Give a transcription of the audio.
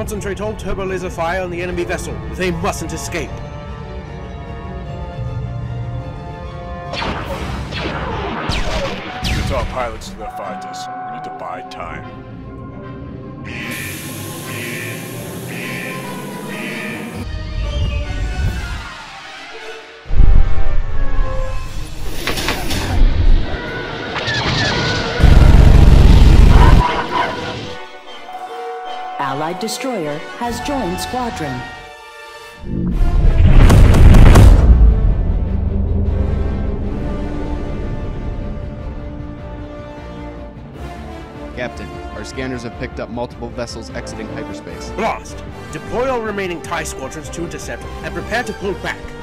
Concentrate all turbo laser fire on the enemy vessel. They mustn't escape. It's our pilots to their fighters. We need to buy time. Allied destroyer has joined squadron. Captain, our scanners have picked up multiple vessels exiting hyperspace. Blast! Deploy all remaining TIE squadrons to intercept and prepare to pull back.